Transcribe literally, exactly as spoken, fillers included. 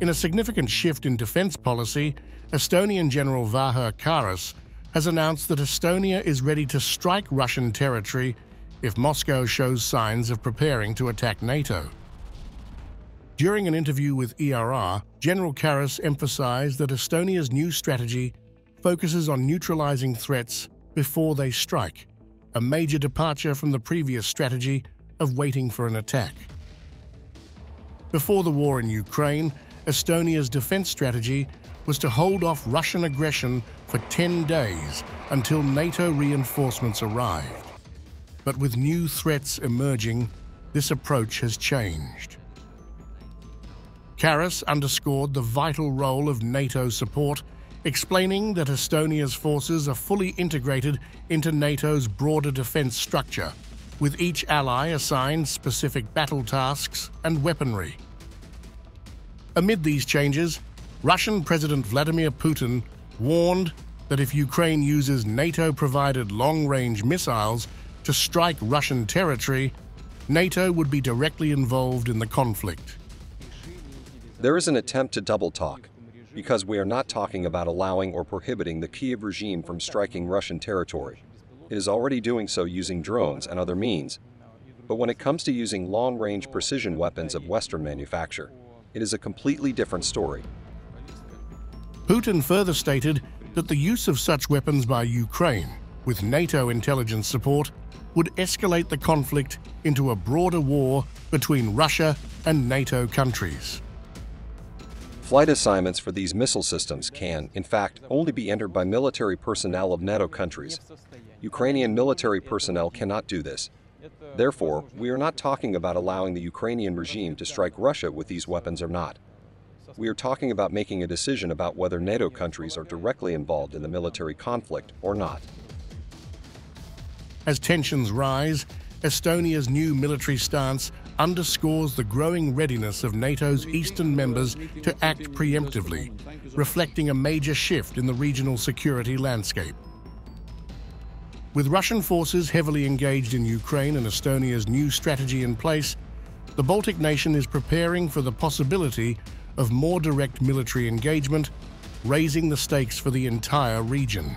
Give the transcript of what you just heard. In a significant shift in defence policy, Estonian General Vahur Karus has announced that Estonia is ready to strike Russian territory if Moscow shows signs of preparing to attack NATO. During an interview with E R R, General Karus emphasized that Estonia's new strategy focuses on neutralizing threats before they strike, a major departure from the previous strategy of waiting for an attack. Before the war in Ukraine, Estonia's defense strategy was to hold off Russian aggression for ten days until NATO reinforcements arrived. But with new threats emerging, this approach has changed. Karus underscored the vital role of NATO support, explaining that Estonia's forces are fully integrated into NATO's broader defense structure, with each ally assigned specific battle tasks and weaponry. Amid these changes, Russian President Vladimir Putin warned that if Ukraine uses NATO-provided long-range missiles to strike Russian territory, NATO would be directly involved in the conflict. There is an attempt to double-talk, because we are not talking about allowing or prohibiting the Kyiv regime from striking Russian territory. It is already doing so using drones and other means. But when it comes to using long-range precision weapons of Western manufacture, it is a completely different story. Putin further stated that the use of such weapons by Ukraine, with NATO intelligence support, would escalate the conflict into a broader war between Russia and NATO countries. Flight assignments for these missile systems can, in fact, only be entered by military personnel of NATO countries. Ukrainian military personnel cannot do this. Therefore, we are not talking about allowing the Ukrainian regime to strike Russia with these weapons or not. We are talking about making a decision about whether NATO countries are directly involved in the military conflict or not. As tensions rise, Estonia's new military stance underscores the growing readiness of NATO's eastern members to act preemptively, reflecting a major shift in the regional security landscape. With Russian forces heavily engaged in Ukraine and Estonia's new strategy in place, the Baltic nation is preparing for the possibility of more direct military engagement, raising the stakes for the entire region.